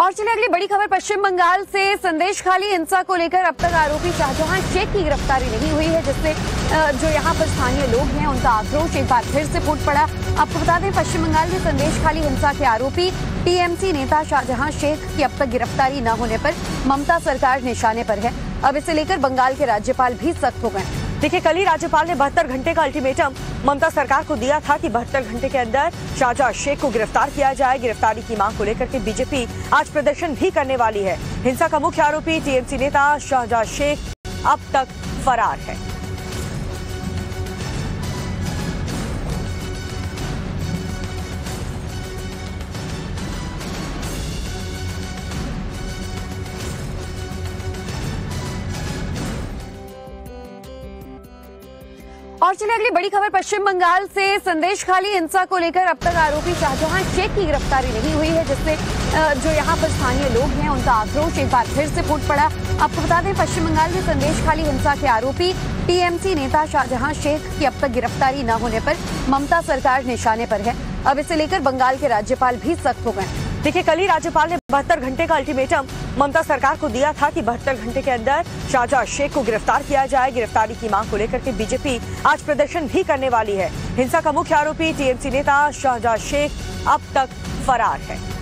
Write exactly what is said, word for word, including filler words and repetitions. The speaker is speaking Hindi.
और चलिए अगली बड़ी खबर पश्चिम बंगाल से। संदेशखाली हिंसा को लेकर अब तक आरोपी शाहजहां शेख की गिरफ्तारी नहीं हुई है, जिससे जो यहाँ पर स्थानीय लोग हैं उनका आक्रोश एक बार फिर से फूट पड़ा। आपको बता दें पश्चिम बंगाल में संदेशखाली हिंसा के आरोपी टीएमसी नेता शाहजहां शेख की अब तक गिरफ्तारी न होने पर ममता सरकार निशाने पर है। अब इसे लेकर बंगाल के राज्यपाल भी सख्त हो गए। देखिए, कल ही राज्यपाल ने बहत्तर घंटे का अल्टीमेटम ममता सरकार को दिया था कि बहत्तर घंटे के अंदर शाहजहां शेख को गिरफ्तार किया जाए। गिरफ्तारी की मांग को लेकर के बीजेपी आज प्रदर्शन भी करने वाली है। हिंसा का मुख्य आरोपी टीएमसी नेता शाहजहां शेख अब तक फरार है। और चलिए अगली बड़ी खबर पश्चिम बंगाल से। संदेशखाली हिंसा को लेकर अब तक आरोपी शाहजहां शेख की गिरफ्तारी नहीं हुई है, जिससे जो यहाँ पर स्थानीय लोग हैं उनका आक्रोश एक बार फिर से फूट पड़ा। आपको बता दें पश्चिम बंगाल में संदेशखाली हिंसा के आरोपी टीएमसी नेता शाहजहां शेख की अब तक गिरफ्तारी न होने पर ममता सरकार निशाने पर है। अब इसे लेकर बंगाल के राज्यपाल भी सख्त हो गए। देखिए, कल ही राज्यपाल ने बहत्तर घंटे का अल्टीमेटम ममता सरकार को दिया था कि बहत्तर घंटे के अंदर शाहजहां शेख को गिरफ्तार किया जाए। गिरफ्तारी की मांग को लेकर के बीजेपी आज प्रदर्शन भी करने वाली है। हिंसा का मुख्य आरोपी टीएमसी नेता शाहजहां शेख अब तक फरार है।